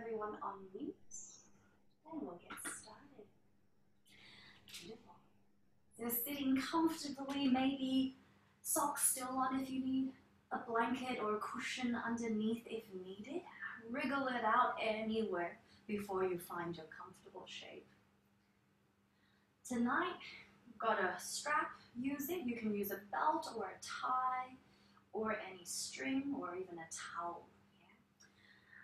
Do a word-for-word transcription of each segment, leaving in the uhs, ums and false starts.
everyone on mute, and we'll get started. Beautiful. So sitting comfortably, maybe socks still on if you need, a blanket or a cushion underneath if needed. Wriggle it out anywhere before you find your comfortable shape. Tonight, we've got a strap. Use it. You can use a belt or a tie or any string or even a towel.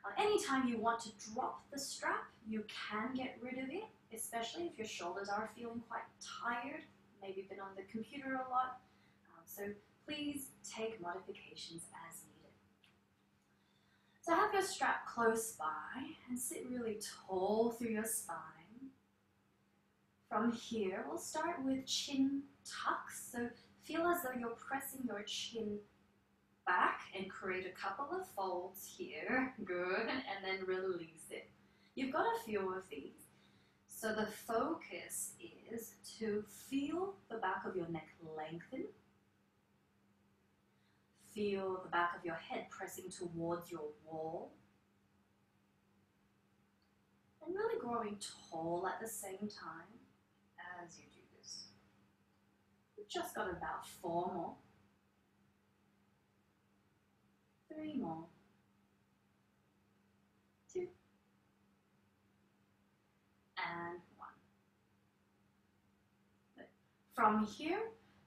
Uh, anytime you want to drop the strap, you can get rid of it, especially if your shoulders are feeling quite tired, maybe been on the computer a lot. Um, so please take modifications as needed. So have your strap close by and sit really tall through your spine. From here, we'll start with chin tucks. So feel as though you're pressing your chin back and create a couple of folds here, good, and then release it. You've got a few of these. So the focus is to feel the back of your neck lengthen, feel the back of your head pressing towards your wall, and really growing tall at the same time as you do this. We've just got about four more. Three more, two, and one. Good. From here,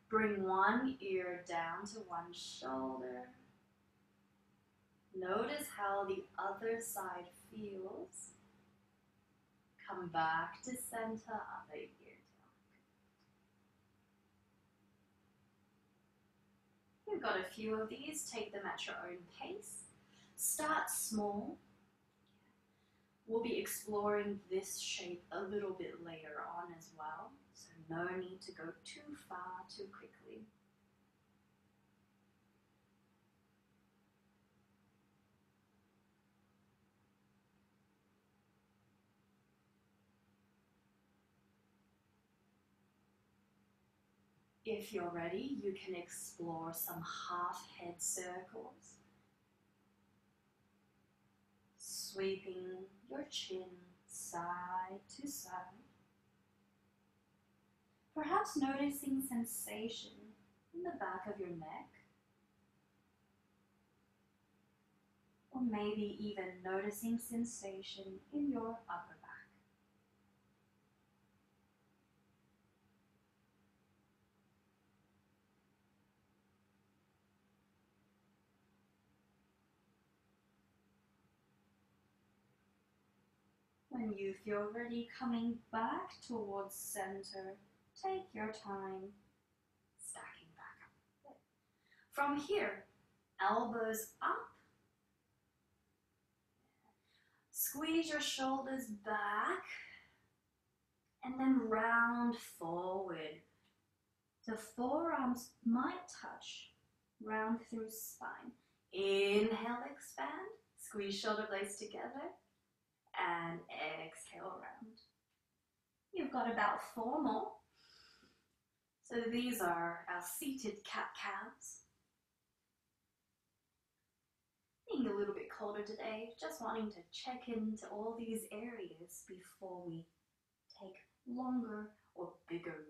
bring one ear down to one shoulder. Notice how the other side feels. Come back to center, other ear. You've got a few of these, take them at your own pace. Start small. We'll be exploring this shape a little bit later on as well, so no need to go too far too quickly. If you're ready, you can explore some half head circles, sweeping your chin side to side, perhaps noticing sensation in the back of your neck, or maybe even noticing sensation in your upper back. When you feel ready, coming back towards center, take your time, stacking back up. Good. From here, elbows up, squeeze your shoulders back, and then round forward. The forearms might touch, round through spine. Inhale, expand, squeeze shoulder blades together. And exhale around. You've got about four more. So these are our seated cat-cows. Being a little bit colder today, just wanting to check into all these areas before we take longer or bigger movements.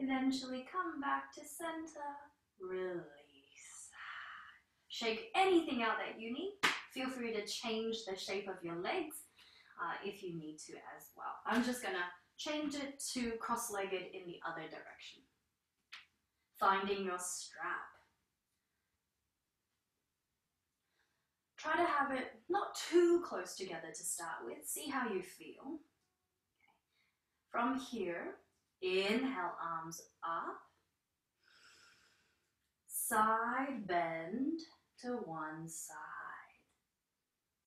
Eventually come back to center, release. Shake anything out that you need. Feel free to change the shape of your legs uh, if you need to as well. I'm just gonna change it to cross-legged in the other direction. Finding your strap. Try to have it not too close together to start with. See how you feel. Okay. From here, inhale, arms up, side bend to one side,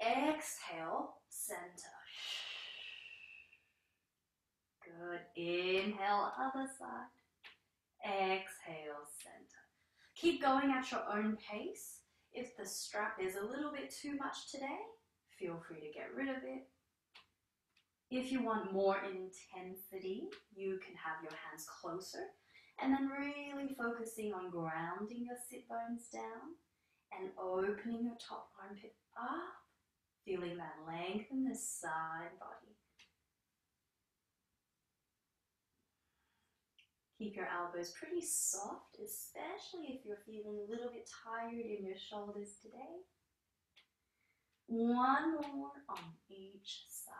exhale, center, good, inhale, other side, exhale, center. Keep going at your own pace. If the strap is a little bit too much today, feel free to get rid of it. If you want more intensity, you can have your hands closer and then really focusing on grounding your sit bones down and opening your top armpit up, feeling that length in the side body. Keep your elbows pretty soft, especially if you're feeling a little bit tired in your shoulders today. One more on each side.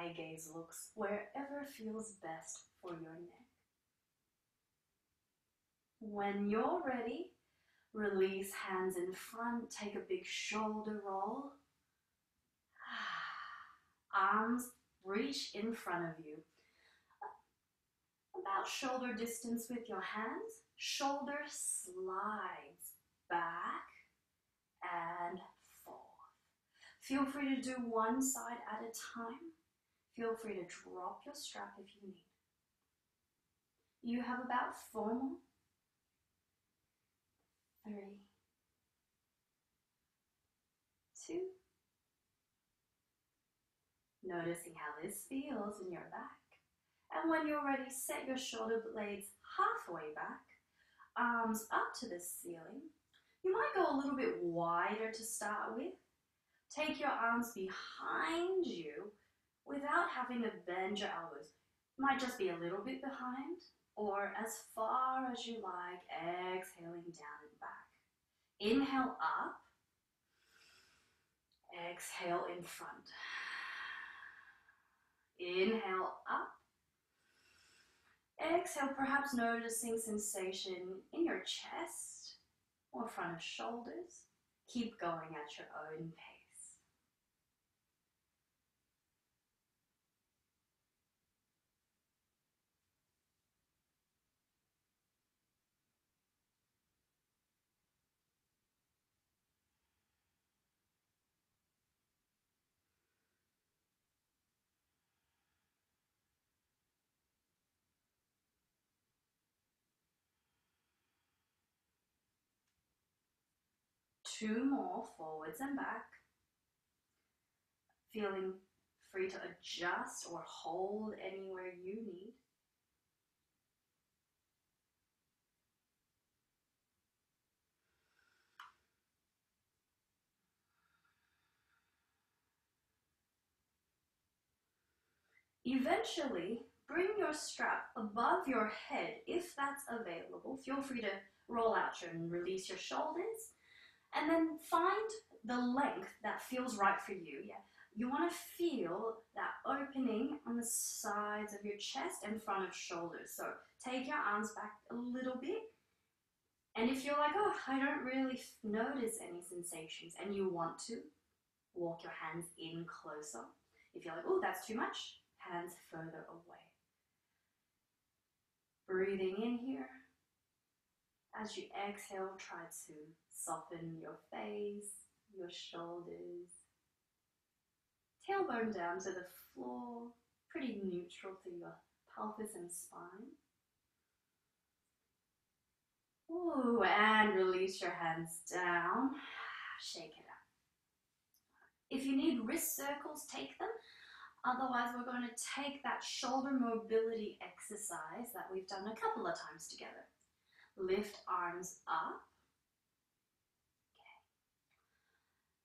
Eye gaze looks wherever feels best for your neck. When you're ready, release hands in front, take a big shoulder roll. Arms reach in front of you, about shoulder distance with your hands. Shoulder slides back and forth. Feel free to do one side at a time. Feel free to drop your strap if you need. You have about four more. Three, two, noticing how this feels in your back. And when you're ready, set your shoulder blades halfway back, arms up to the ceiling. You might go a little bit wider to start with. Take your arms behind you without having to bend your elbows. Might just be a little bit behind or as far as you like, exhaling down and back. Inhale up, exhale in front. Inhale up, exhale, perhaps noticing sensation in your chest or front of shoulders. Keep going at your own pace. Two more, forwards and back, feeling free to adjust or hold anywhere you need. Eventually, bring your strap above your head if that's available. Feel free to roll out and release your shoulders. And then find the length that feels right for you. Yeah. You want to feel that opening on the sides of your chest and front of shoulders. So take your arms back a little bit. And if you're like, oh, I don't really notice any sensations, and you want to, walk your hands in closer. If you're like, oh, that's too much, hands further away. Breathing in here. As you exhale, try to soften your face, your shoulders, tailbone down to the floor, pretty neutral through your pelvis and spine. Ooh, and release your hands down, shake it out. If you need wrist circles, take them. Otherwise, we're going to take that shoulder mobility exercise that we've done a couple of times together. Lift arms up, okay.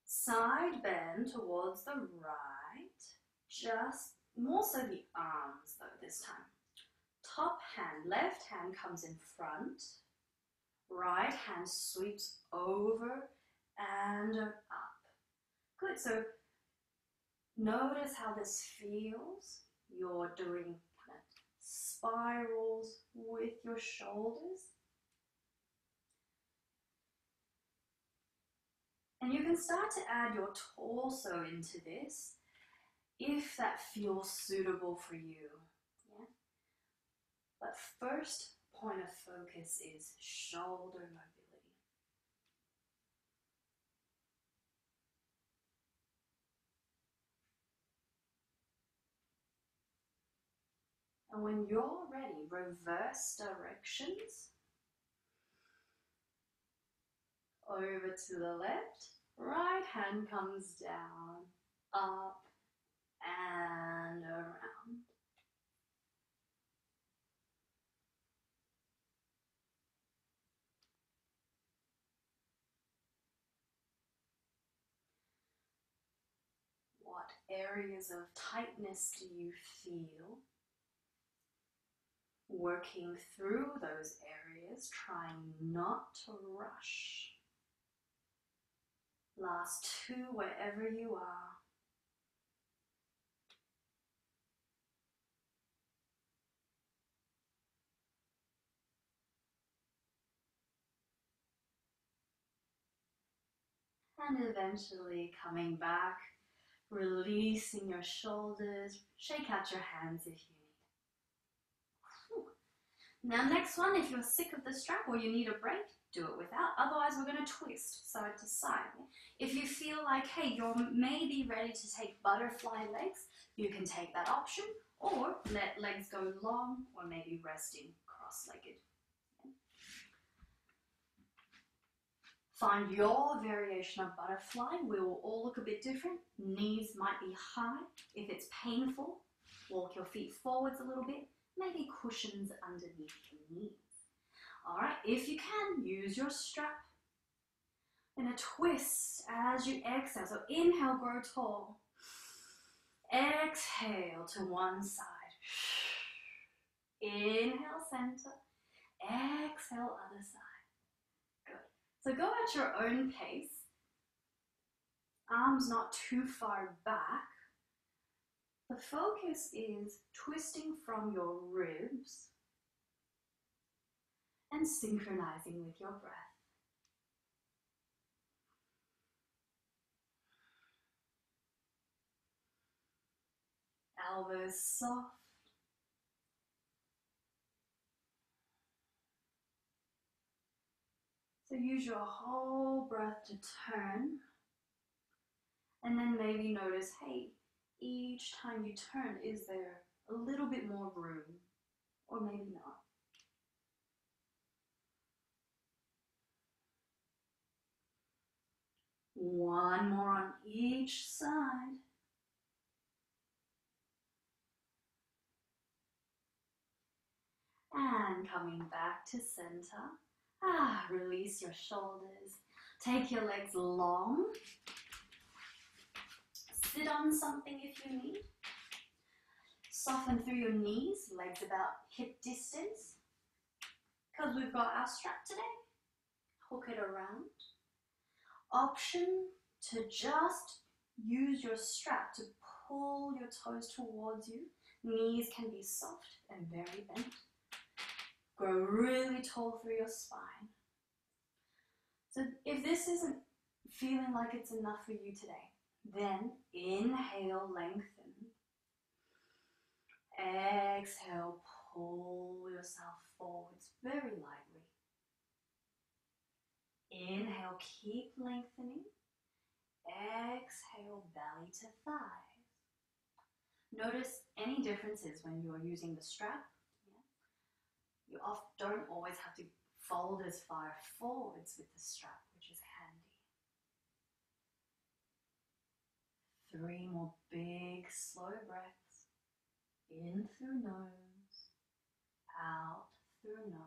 Side bend towards the right, just more so the arms though this time. Top hand, left hand comes in front, right hand sweeps over and up. Good, so notice how this feels. You're doing kind of spirals with your shoulders. And you can start to add your torso into this if that feels suitable for you. Yeah? But first point of focus is shoulder mobility. And when you're ready, reverse directions. over to the left, right hand comes down, up and around. What areas of tightness do you feel? Working through those areas, trying not to rush. Last two, wherever you are. And eventually coming back, releasing your shoulders, shake out your hands if you need. Whew. Now next one, if you're sick of the strap or you need a break, do it without, otherwise we're going to twist side to side. If you feel like, hey, you're maybe ready to take butterfly legs, you can take that option, or let legs go long, or maybe resting cross-legged. Find your variation of butterfly. We will all look a bit different. Knees might be high. If it's painful, walk your feet forwards a little bit, maybe cushions underneath your knees. All right, if you can, use your strap. And a twist as you exhale. So inhale, grow tall. Exhale to one side. Inhale, center. Exhale, other side. So go at your own pace, arms not too far back. The focus is twisting from your ribs and synchronizing with your breath. Elbows soft. So use your whole breath to turn, and then maybe notice, hey, each time you turn, is there a little bit more room, or maybe not. One more on each side. And coming back to center. Ah, release your shoulders. Take your legs long. Sit on something if you need. Soften through your knees, legs about hip distance. Because we've got our strap today. Hook it around. Option to just use your strap to pull your toes towards you. Knees can be soft and very bent. Grow really tall through your spine. So if this isn't feeling like it's enough for you today, then inhale, lengthen. Exhale, pull yourself forwards very lightly. Inhale, keep lengthening. Exhale, belly to thighs. Notice any differences when you're using the strap. You often don't always have to fold as far forwards with the strap, which is handy. Three more big, slow breaths. In through nose, out through nose.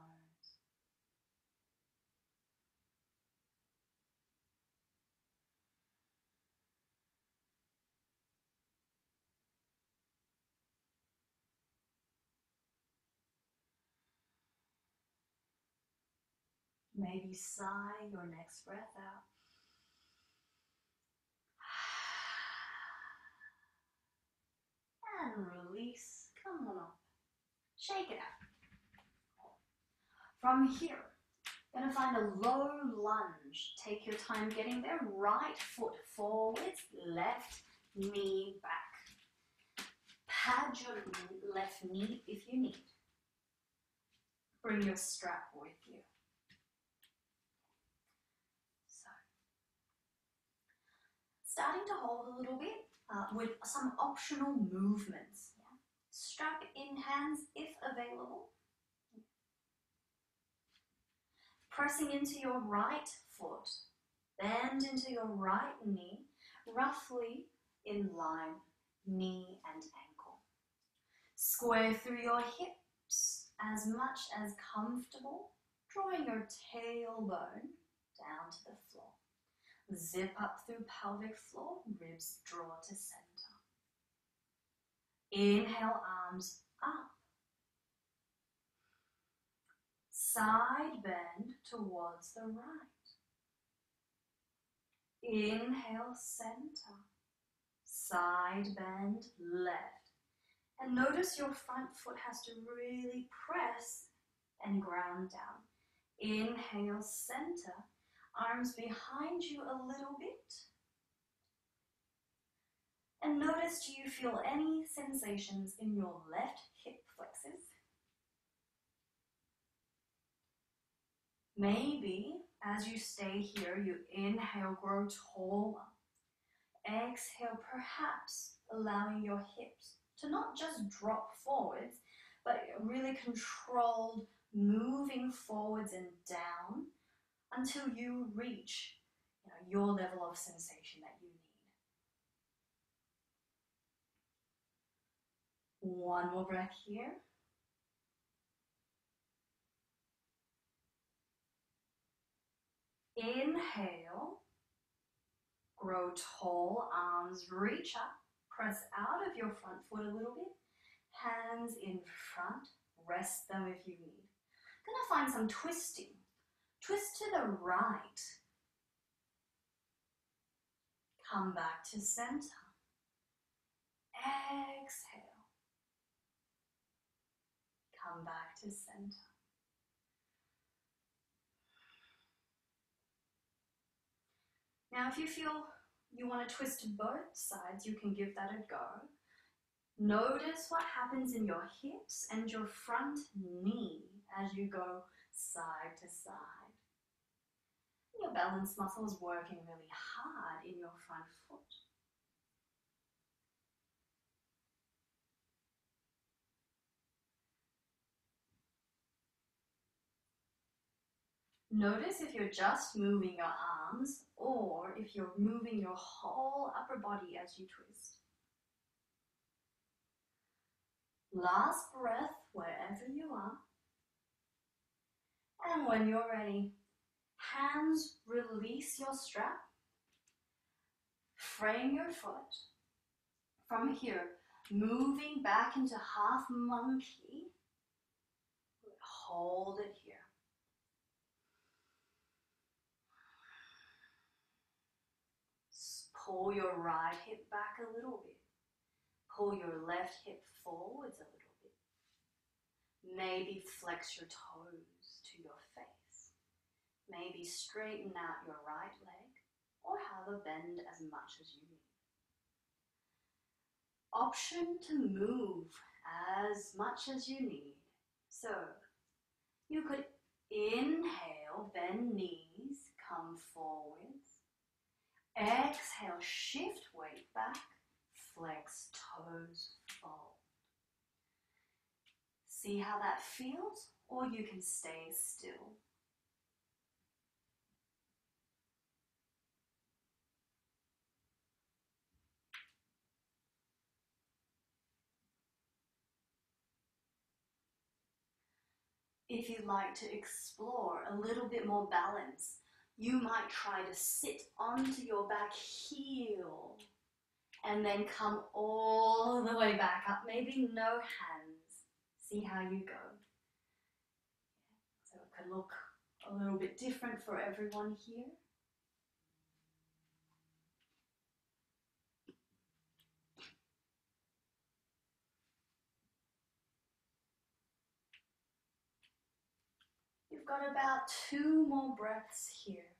Maybe sigh your next breath out. And release. Come on up. Shake it out. From here, you're going to find a low lunge. Take your time getting there. Right foot forwards, left knee back. Pad your left knee if you need. Bring your strap with you. Starting to hold a little bit uh, with some optional movements. Yeah? Strap in hands if available. Pressing into your right foot, Bend into your right knee, roughly in line, knee and ankle. Square through your hips as much as comfortable, drawing your tailbone down to the floor. Zip up through pelvic floor, ribs draw to center. Inhale, arms up. Side bend towards the right. Inhale, center. Side bend, left. And notice your front foot has to really press and ground down. Inhale, center. Arms behind you a little bit. And notice, do you feel any sensations in your left hip flexors? Maybe as you stay here, you inhale, grow taller. Exhale, perhaps allowing your hips to not just drop forwards, but really controlled, moving forwards and down until you reach, you know, your level of sensation that you need. One more breath here. Inhale, grow tall, arms reach up, press out of your front foot a little bit, hands in front, rest them if you need. Gonna find some twisting. Twist to the right. Come back to center. Exhale. Come back to center. Now, if you feel you want to twist to both sides, you can give that a go. Notice what happens in your hips and your front knee as you go side to side. Your balance muscle is working really hard in your front foot. Notice if you're just moving your arms or if you're moving your whole upper body as you twist. Last breath wherever you are. And when you're ready, hands release your strap, frame your foot. From here, moving back into half monkey, hold it here. Pull your right hip back a little bit. Pull your left hip forwards a little bit. Maybe flex your toes to your face. Maybe straighten out your right leg or have a bend as much as you need. Option to move as much as you need. So you could inhale, bend knees, come forwards. Exhale, shift weight back, flex toes, fold. See how that feels, or you can stay still. If you'd like to explore a little bit more balance, you might try to sit onto your back heel and then come all the way back up. Maybe no hands. See how you go. So it can look a little bit different for everyone here. Got about two more breaths here.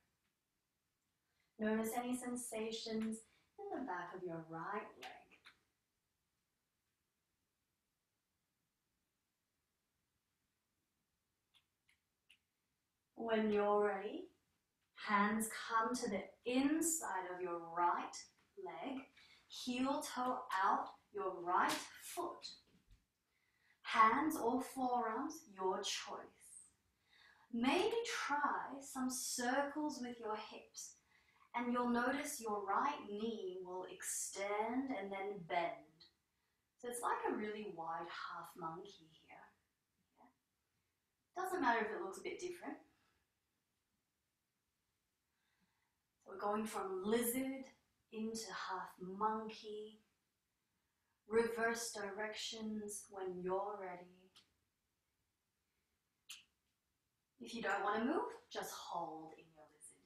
Notice any sensations in the back of your right leg. When you're ready, hands come to the inside of your right leg, heel toe out, your right foot. Hands or forearms, your choice. Maybe try some circles with your hips. and you'll notice your right knee will extend and then bend. So it's like a really wide half monkey here. Yeah. Doesn't matter if it looks a bit different. So we're going from lizard into half monkey, reverse directions when you're ready. If you don't want to move, just hold in your lizard.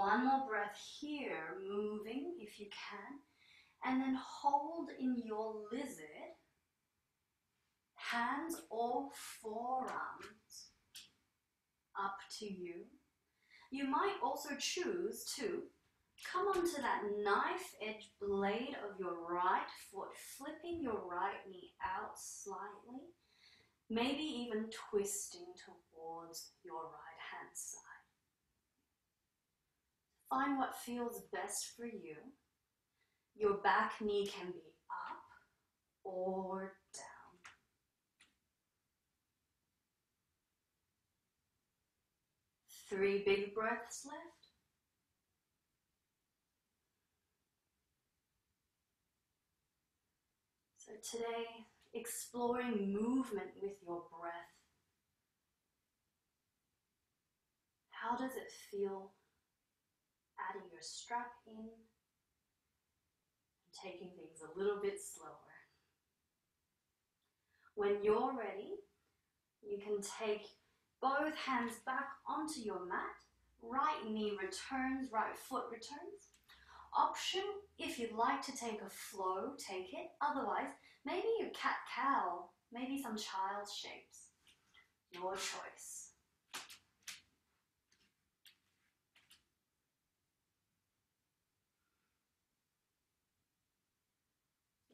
One more breath here, moving if you can, and then hold in your lizard, hands or forearms up to you. You might also choose to come onto that knife edge blade of your right foot, flipping your right knee out slightly, maybe even twisting towards your right hand side. Find what feels best for you. Your back knee can be up or down. Three big breaths left. So today, exploring movement with your breath. How does it feel? Adding your strap in, and taking things a little bit slower. When you're ready, you can take both hands back onto your mat, right knee returns, right foot returns. Option, if you'd like to take a flow, take it. Otherwise, maybe your cat-cow, maybe some child shapes. Your choice.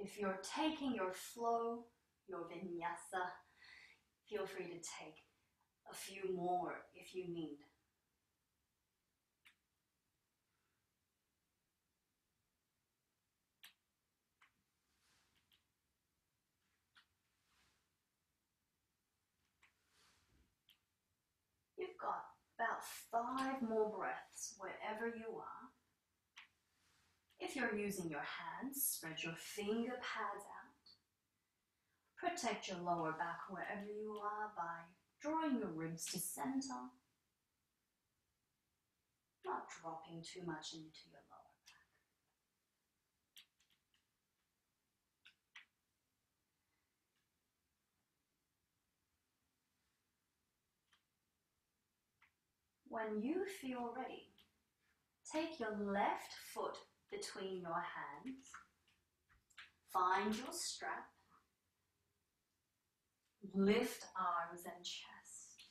If you're taking your flow, your vinyasa, feel free to take a few more if you need. You've got about five more breaths wherever you are. If you're using your hands, spread your finger pads out. Protect your lower back wherever you are by drawing your ribs to center. Not dropping too much into your lower back. When you feel ready, take your left foot between your hands, find your strap, lift arms and chest,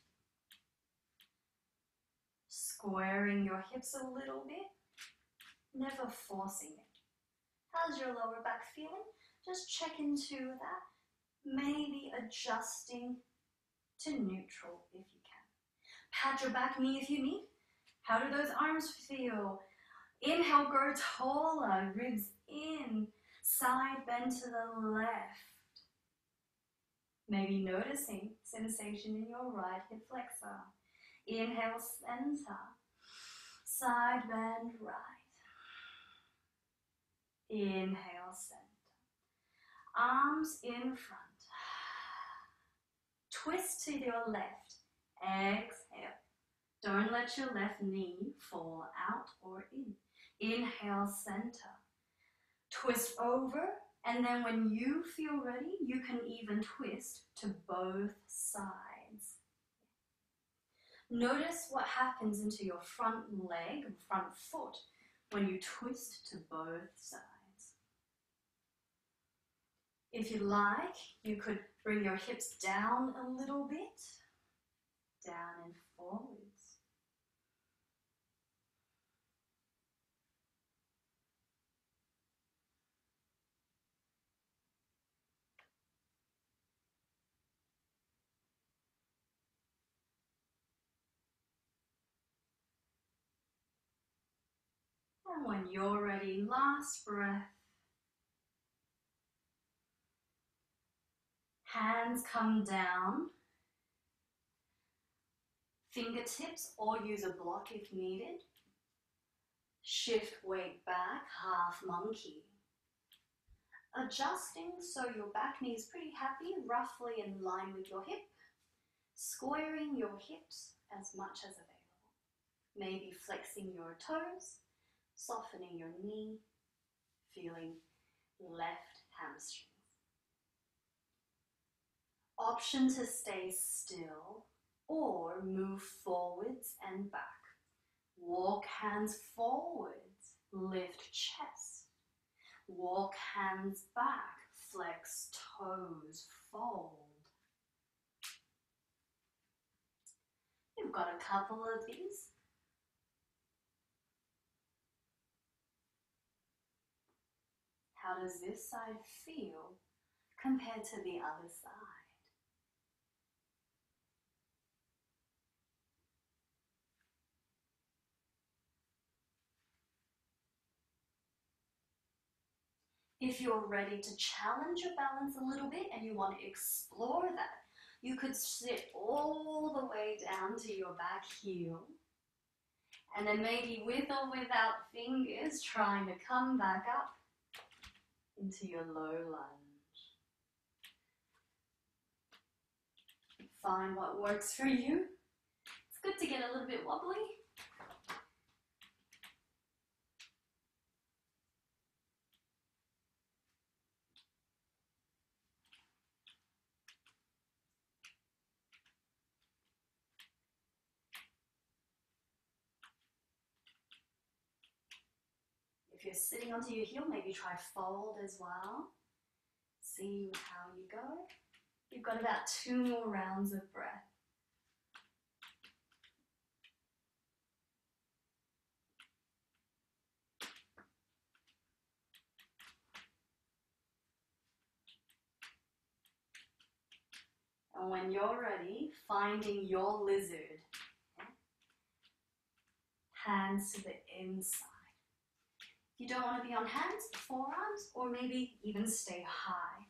squaring your hips a little bit, never forcing it. How's your lower back feeling? Just check into that, maybe adjusting to neutral if you can. Pat your back knee if you need. How do those arms feel? Inhale, go taller, ribs in, side bend to the left. Maybe noticing sensation in your right hip flexor. Inhale, center, side bend right. Inhale, center, arms in front. Twist to your left, exhale. Don't let your left knee fall out or in. Inhale, center. Twist over, and then when you feel ready, you can even twist to both sides. Notice what happens into your front leg, front foot, when you twist to both sides. If you like, you could bring your hips down a little bit, down and forward. When you're ready, last breath, Hands come down. Fingertips or use a block if needed. Shift weight back, half monkey. Adjusting so your back knee is pretty happy, roughly in line with your hip. Squaring your hips as much as available. Maybe flexing your toes, softening your knee, feeling left hamstring. Option to stay still or move forwards and back. Walk hands forwards, lift chest. Walk hands back, flex toes, fold. You've got a couple of these. How does this side feel compared to the other side? If you're ready to challenge your balance a little bit and you want to explore that, you could sit all the way down to your back heel. And then maybe with or without fingers, trying to come back up into your low lunge. Find what works for you. It's good to get a little bit wobbly. If you're sitting onto your heel, maybe try fold as well. See how you go. You've got about two more rounds of breath. And when you're ready, finding your lizard. Hands to the inside. You don't want to be on hands, forearms, or maybe even stay high.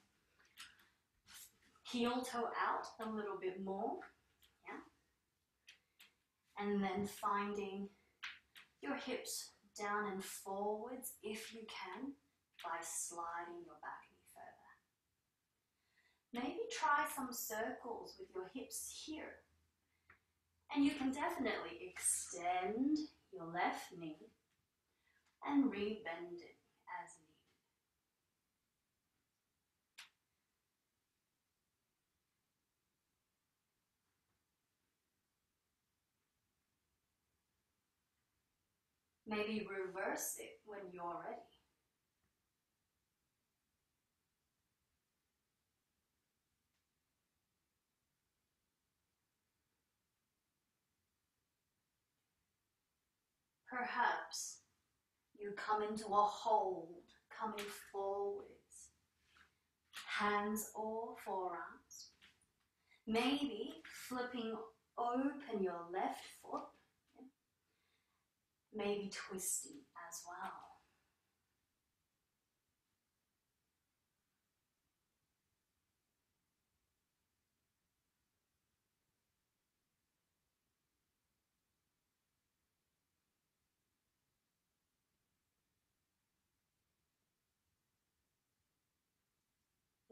Heel toe out a little bit more, yeah. And then finding your hips down and forwards if you can by sliding your back knee further. Maybe try some circles with your hips here. And you can definitely extend your left knee and re-bend it as needed. Maybe reverse it when you're ready. Perhaps you come into a hold, coming forwards, hands or forearms. Maybe flipping open your left foot, maybe twisting as well.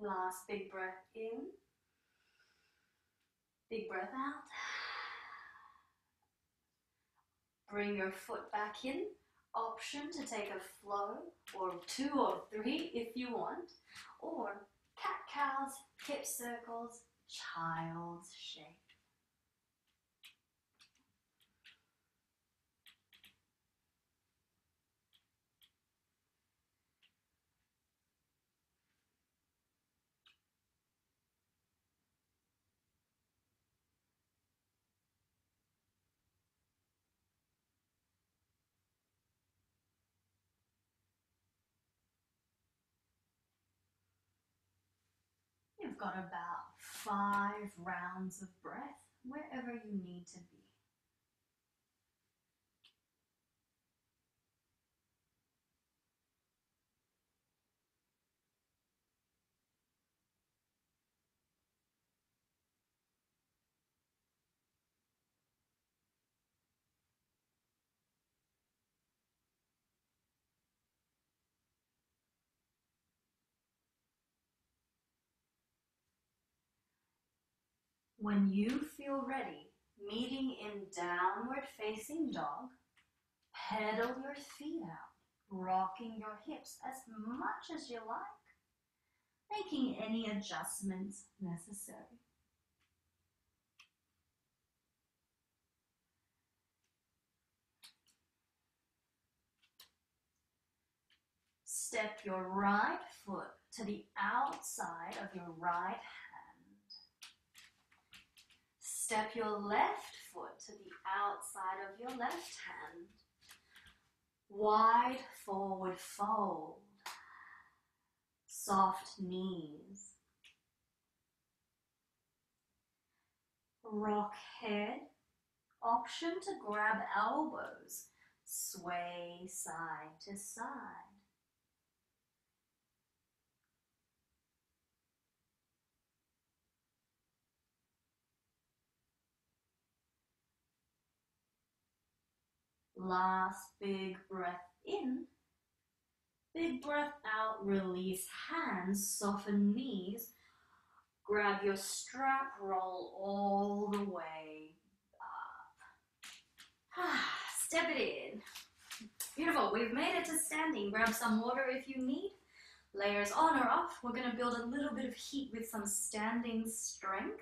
Last big breath in, big breath out. Bring your foot back in. Option to take a flow or two or three if you want, or cat cows, hip circles, child's shape. You've got about five rounds of breath wherever you need to be. when you feel ready, meeting in downward facing dog, pedal your feet out, rocking your hips as much as you like, making any adjustments necessary. Step your right foot to the outside of your right hand. Step your left foot to the outside of your left hand. Wide forward fold. Soft knees. Rock head. Option to grab elbows. Sway side to side. Last big breath in, big breath out, release hands, soften knees, grab your strap, roll all the way up. Step it in. Beautiful, we've made it to standing. Grab some water if you need. Layers on or off. We're gonna build a little bit of heat with some standing strength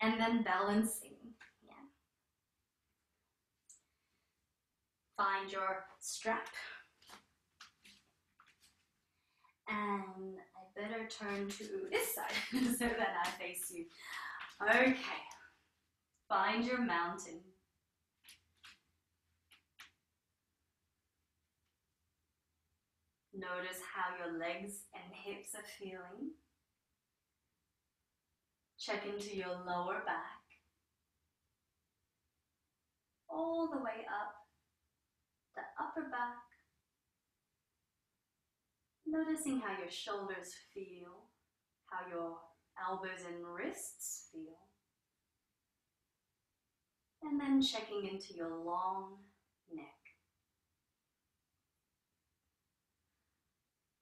and then balancing. Find your strap, and I better turn to this side so that I face you. Okay, find your mountain. Notice how your legs and hips are feeling. Check into your lower back, all the way up. The upper back, noticing how your shoulders feel, how your elbows and wrists feel, and then checking into your long neck.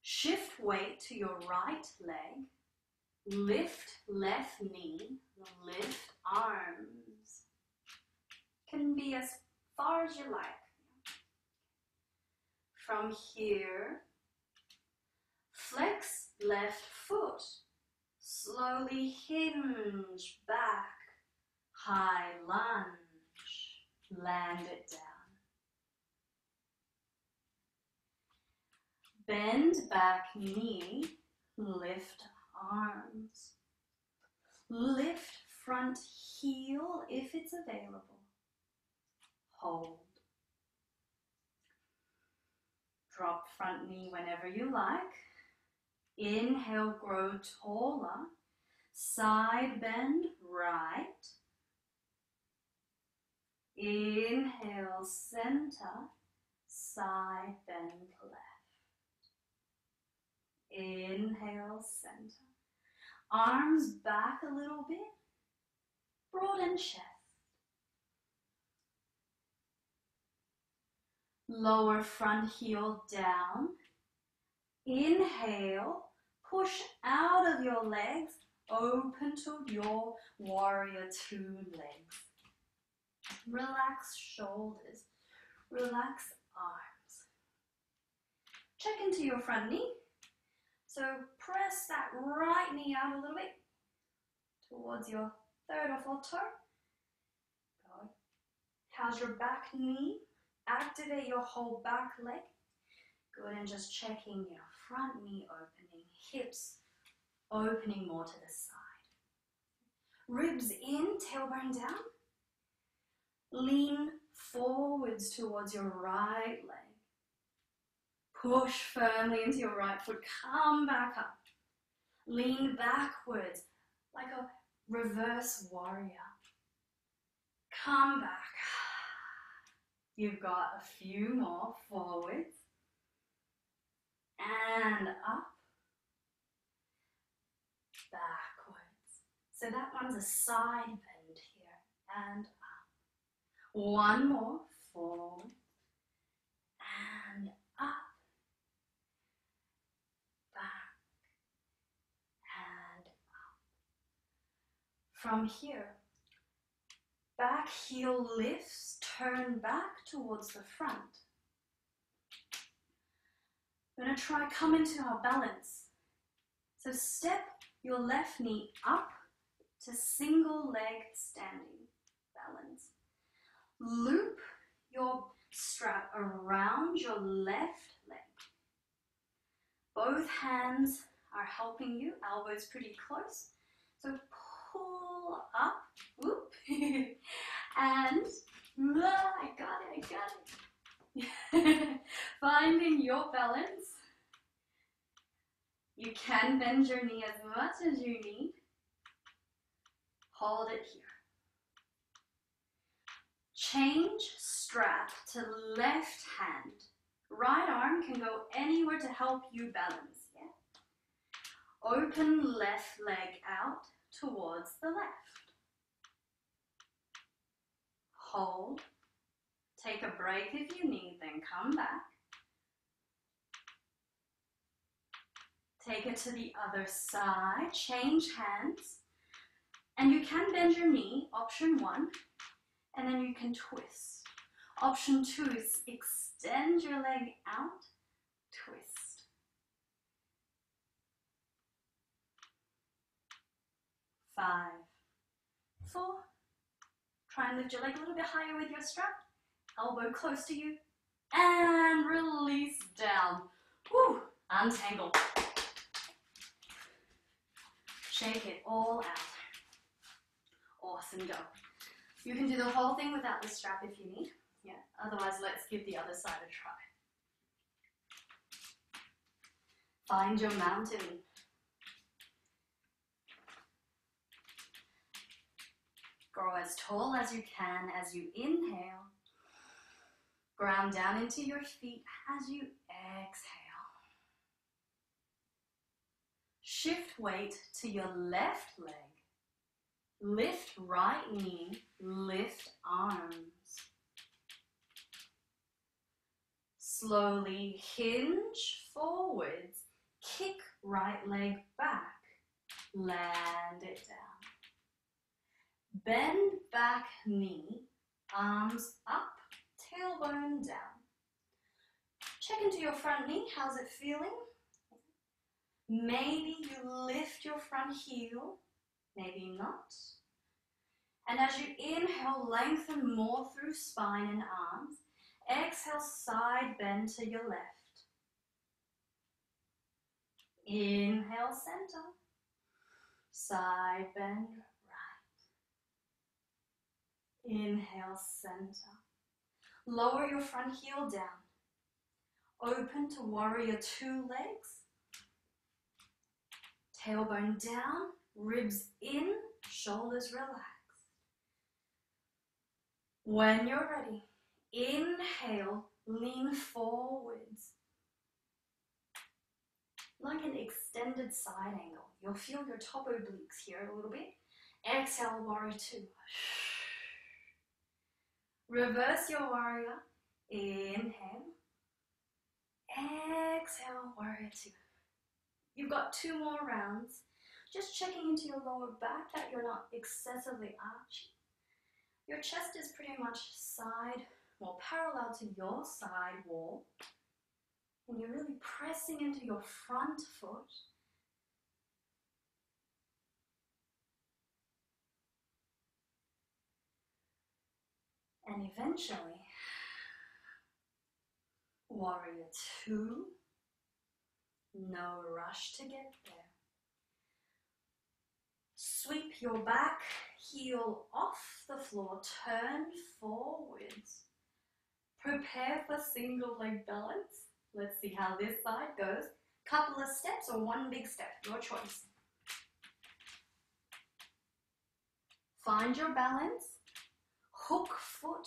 Shift weight to your right leg, lift left knee, lift arms, can be as far as you like. From here, flex left foot, slowly hinge back, high lunge, land it down. Bend back knee, lift arms, lift front heel if it's available, hold. Drop front knee whenever you like. Inhale, grow taller. Side bend, right. Inhale, center. Side bend, left. Inhale, center. Arms back a little bit. Broaden chest. Lower front heel down, inhale, push out of your legs, open to your warrior two legs. Relax shoulders, relax arms. Check into your front knee. So press that right knee out a little bit towards your third or fourth toe. Go. How's your back knee? Activate your whole back leg. Good, and just checking your front knee opening, hips opening more to the side. Ribs in, tailbone down. Lean forwards towards your right leg. Push firmly into your right foot, come back up. Lean backwards like a reverse warrior. Come back. You've got a few more forwards and up, backwards. So that one's a side bend here and up. One more, forward and up, back and up. from here. Back heel lifts, turn back towards the front. We're going to try come into our balance. So step your left knee up to single leg standing balance. Loop your strap around your left leg. Both hands are helping you, elbows pretty close. So pull up, whoop, and ah, I got it, I got it. Finding your balance. You can bend your knee as much as you need. Hold it here. Change strap to left hand. Right arm can go anywhere to help you balance. Yeah? Open left leg out towards the left. Hold. Take a break if you need, then come back. Take it to the other side, change hands, and you can bend your knee, option one, and then you can twist. Option two is extend your leg out, twist. Five, four, try and lift your leg a little bit higher with your strap, elbow close to you, and release down. Woo, untangle. Shake it all out. Awesome job. You can do the whole thing without the strap if you need. Yeah. Otherwise, let's give the other side a try. Find your mountain. Grow as tall as you can as you inhale. Ground down into your feet as you exhale. Shift weight to your left leg, lift right knee, lift arms. Slowly hinge forwards, kick right leg back, land it down. Bend back knee, arms up, tailbone down. Check into your front knee, how's it feeling? Maybe you lift your front heel, maybe not. And as you inhale, lengthen more through spine and arms. Exhale, side bend to your left. Inhale, center. Side bend, right. Inhale, center. Lower your front heel down. Open to warrior two legs. Tailbone down, ribs in, shoulders relaxed. When you're ready, inhale, lean forwards. Like an extended side angle. You'll feel your top obliques here a little bit. Exhale, warrior two. Reverse your warrior. Inhale. Exhale, warrior two. You've got two more rounds. Just checking into your lower back that you're not excessively arching. Your chest is pretty much side, or parallel to your side wall. And you're really pressing into your front foot. And eventually, warrior two. No rush to get there. Sweep your back heel off the floor, turn forwards. Prepare for single leg balance. Let's see how this side goes. Couple of steps or one big step, your choice. Find your balance. Hook foot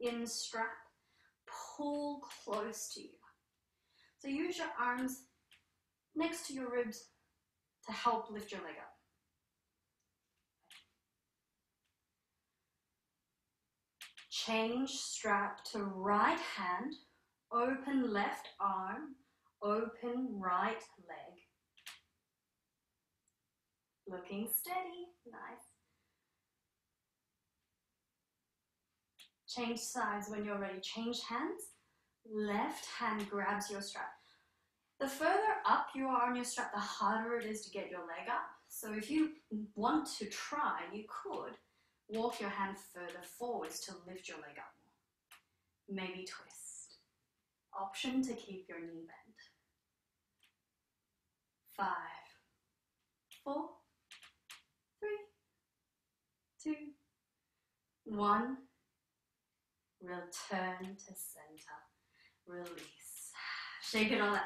in strap. Pull close to you. So use your arms next to your ribs to help lift your leg up. Change strap to right hand, open left arm, open right leg. Looking steady, nice. Change sides when you're ready. Change hands. Left hand grabs your strap. The further up you are on your strap, the harder it is to get your leg up. So if you want to try, you could walk your hand further forwards to lift your leg up more. Maybe twist. Option to keep your knee bent. Five, four, three, two, one. Return to center. Release. Shake it all up.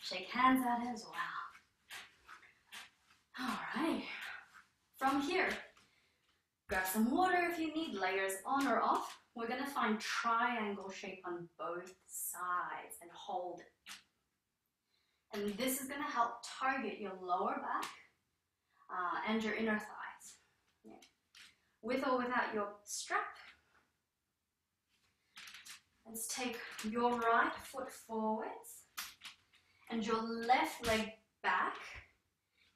Shake hands at it as well. All right. From here, grab some water if you need, layers on or off. We're going to find triangle shape on both sides and hold it. And this is going to help target your lower back uh, and your inner thighs. Yeah. With or without your strap. Let's take your right foot forwards and your left leg back.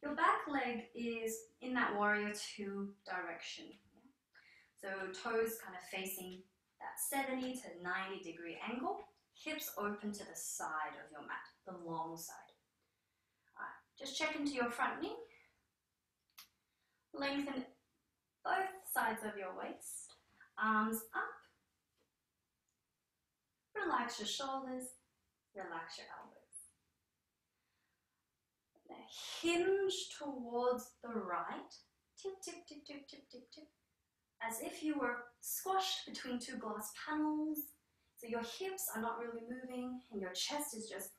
Your back leg is in that warrior two direction. Yeah? So toes kind of facing that seventy to ninety degree angle. Hips open to the side of your mat, the long side. All right, just check into your front knee. Lengthen both sides of your waist. Arms up. Relax your shoulders, relax your elbows. Now hinge towards the right, tip, tip, tip, tip, tip, tip, tip, as if you were squashed between two glass panels. So your hips are not really moving and your chest is just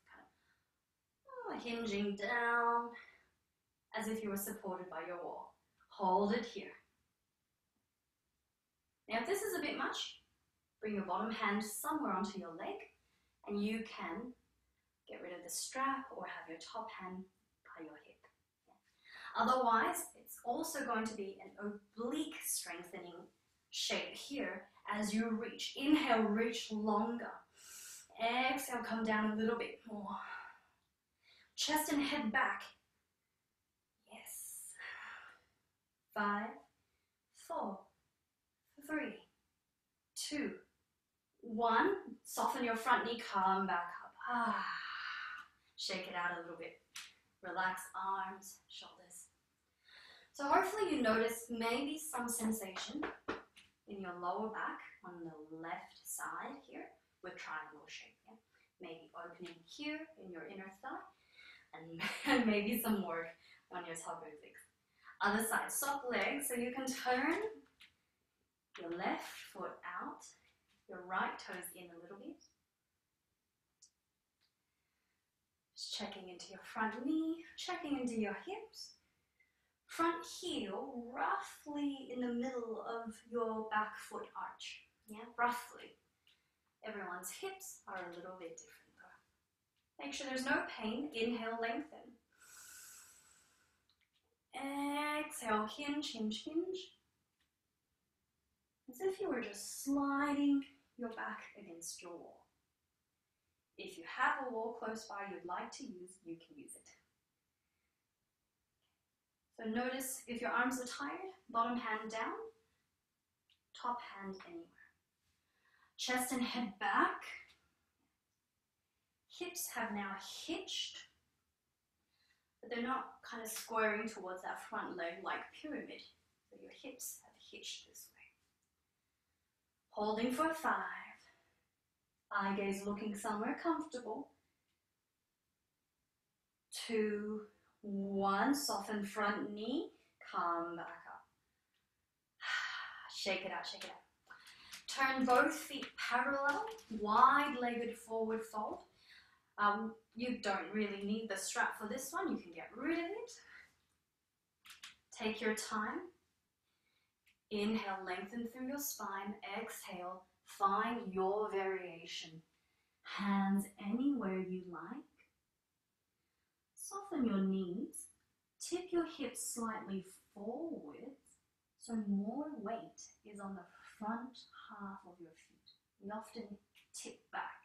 kind of oh, hinging down as if you were supported by your wall. Hold it here. Now if this is a bit much, bring your bottom hand somewhere onto your leg and you can get rid of the strap or have your top hand by your hip. Yeah. Otherwise, it's also going to be an oblique strengthening shape here as you reach. Inhale, reach longer. Exhale, come down a little bit more. Chest and head back. Yes. Five, four, three, two, one, soften your front knee, come back up. Ah, shake it out a little bit. Relax arms, shoulders. So hopefully you notice maybe some sensation in your lower back on the left side here with triangle shape. Yeah? Maybe opening here in your inner thigh and maybe some work on your top obliques. Other side, soft legs, so you can turn your left foot out, your right toes in a little bit. Just checking into your front knee, checking into your hips. Front heel roughly in the middle of your back foot arch. Yeah, roughly. Everyone's hips are a little bit different though. Make sure there's no pain. Inhale, lengthen. Exhale, hinge, hinge, hinge. As if you were just sliding your back against your wall. If you have a wall close by you'd like to use, you can use it. So notice if your arms are tired, bottom hand down, top hand anywhere. Chest and head back. Hips have now hitched, but they're not kind of squaring towards that front leg like pyramid. So your hips have hitched this way. Holding for five, eye gaze looking somewhere comfortable. Two, one, soften front knee, come back up. Shake it out, shake it out. Turn both feet parallel, wide-legged forward fold. Um, you don't really need the strap for this one, you can get rid of it. Take your time. Inhale, lengthen through your spine. Exhale, find your variation. Hands anywhere you like. Soften your knees. Tip your hips slightly forwards so more weight is on the front half of your feet. We often tip back.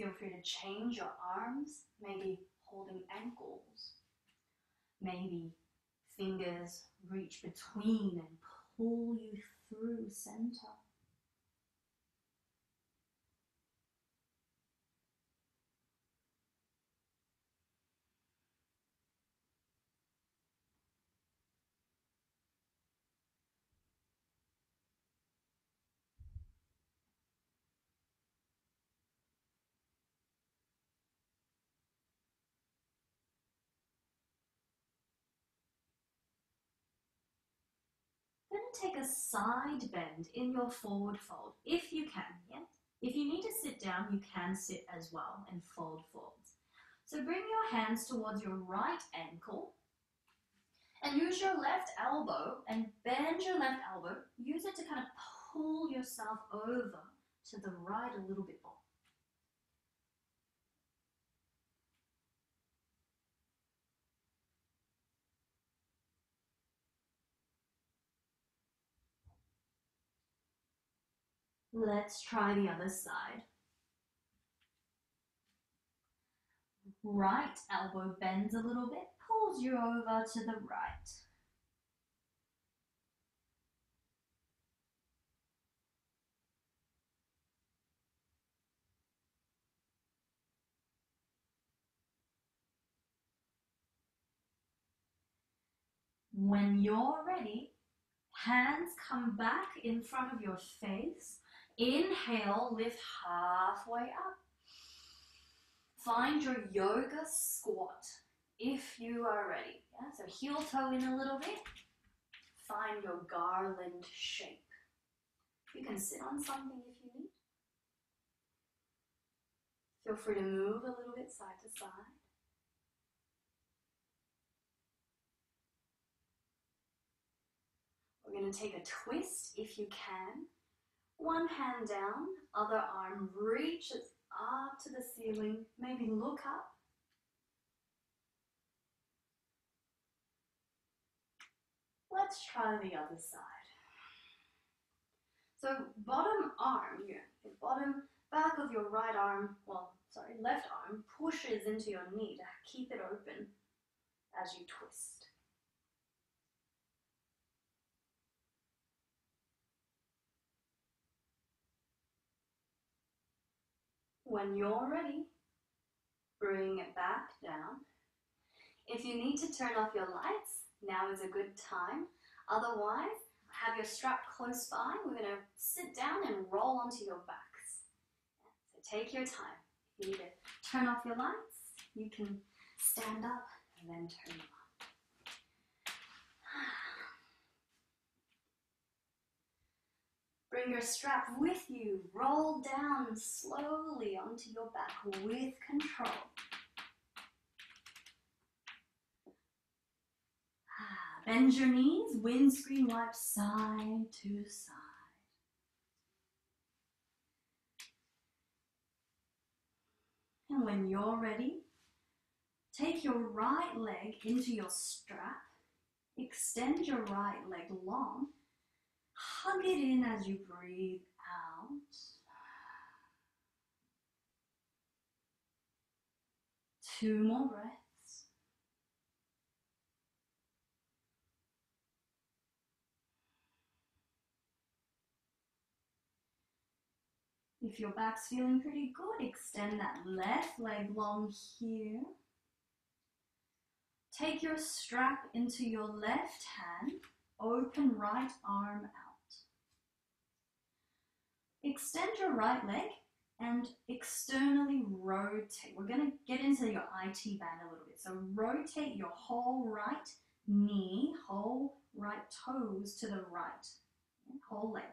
Feel free to change your arms, maybe holding ankles. Maybe fingers reach between and pull you through center. Take a side bend in your forward fold if you can. Yeah? If you need to sit down, you can sit as well and fold forwards. So bring your hands towards your right ankle and use your left elbow and bend your left elbow. Use it to kind of pull yourself over to the right a little bit more. Let's try the other side. Right elbow bends a little bit, pulls you over to the right. When you're ready, hands come back in front of your face. Inhale, lift halfway up. Find your yoga squat if you are ready. Yeah? So heel toe in a little bit. Find your garland shape. You can sit on something if you need. Feel free to move a little bit side to side. We're going to take a twist if you can. One hand down, other arm reaches up to the ceiling, maybe look up. Let's try the other side. So bottom arm, your bottom back of your right arm, well, sorry, left arm pushes into your knee to keep it open as you twist. When you're ready, bring it back down. If you need to turn off your lights, now is a good time. Otherwise, have your strap close by. We're going to sit down and roll onto your backs. So take your time. If you need to turn off your lights, you can stand up and then turn them off. Bring your strap with you, roll down slowly onto your back with control. Ah, bend your knees, windscreen wipe side to side. And when you're ready, take your right leg into your strap, extend your right leg long. Hug it in as you breathe out. Two more breaths. If your back's feeling pretty good, extend that left leg long here. Take your strap into your left hand. Open right arm out. Extend your right leg and externally rotate. We're going to get into your I T band a little bit. So rotate your whole right knee, whole right toes to the right, whole leg.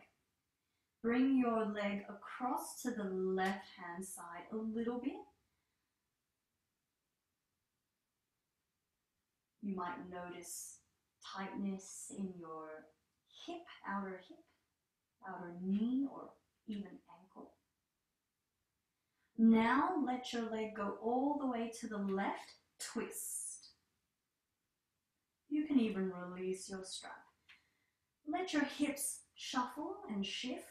Bring your leg across to the left hand side a little bit. You might notice tightness in your hip, outer hip, outer knee, or even ankle. Now let your leg go all the way to the left, twist. You can even release your strap. Let your hips shuffle and shift.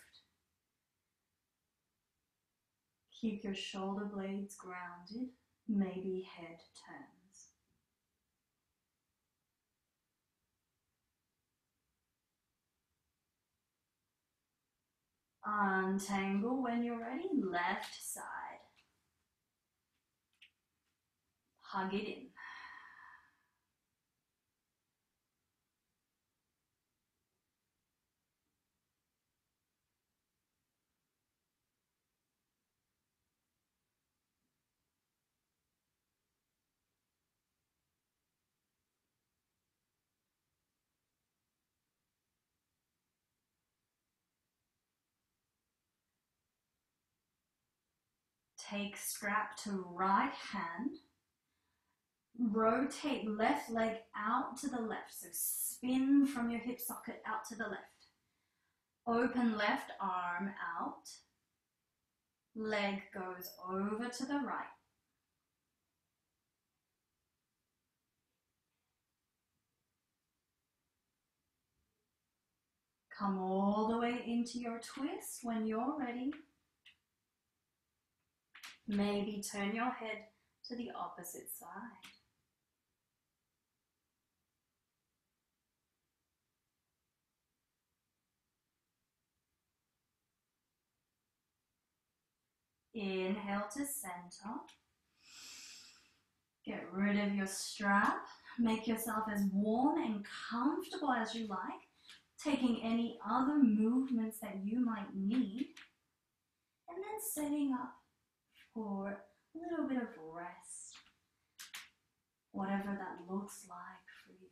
Keep your shoulder blades grounded, maybe head turns. Untangle when you're ready, left side. Hug it in. Take strap to right hand, rotate left leg out to the left, so spin from your hip socket out to the left. Open left arm out, leg goes over to the right. Come all the way into your twist when you're ready. Maybe turn your head to the opposite side. Inhale to center. Get rid of your strap. Make yourself as warm and comfortable as you like, taking any other movements that you might need, and then setting up for a little bit of rest, whatever that looks like for you.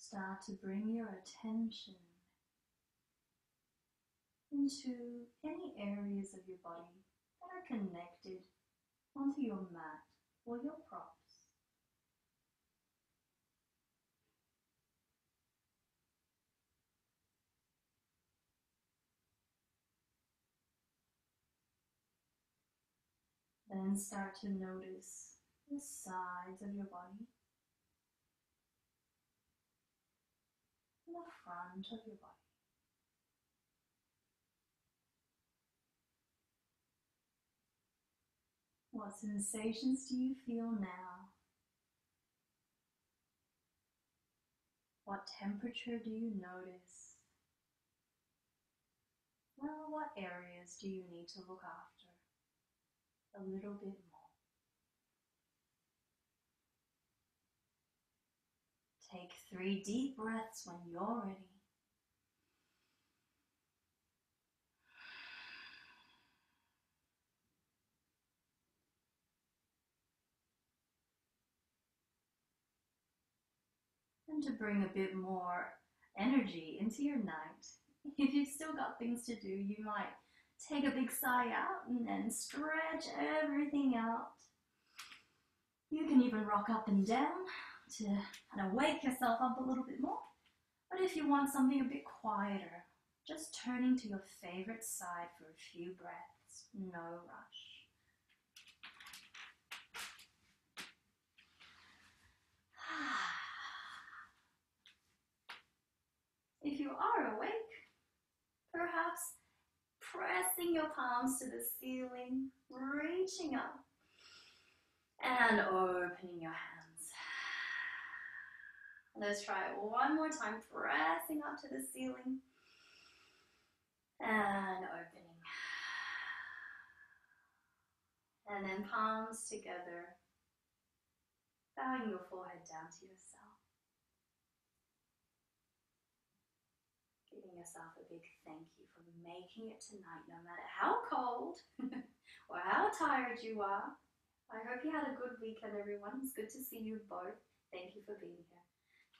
Start to bring your attention into any areas of your body that are connected onto your mat or your props. Then start to notice the sides of your body, the front of your body. What What sensations do you feel now? What temperature do you notice? Well, what areas do you need to look after a little bit more? Take three deep breaths when you're ready. To bring a bit more energy into your night. If you've still got things to do, you might take a big sigh out and then stretch everything out. You can even rock up and down to kind of wake yourself up a little bit more. But if you want something a bit quieter, just turning to your favorite side for a few breaths, no rush. If you are awake, perhaps pressing your palms to the ceiling, reaching up and opening your hands. Let's try it one more time, pressing up to the ceiling and opening. And then palms together, bowing your forehead down to yourself. Yourself a big thank you for making it tonight, no matter how cold or how tired you are. I hope you had a good weekend, everyone. It's good to see you both. Thank you for being here.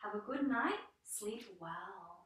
Have a good night. Sleep well.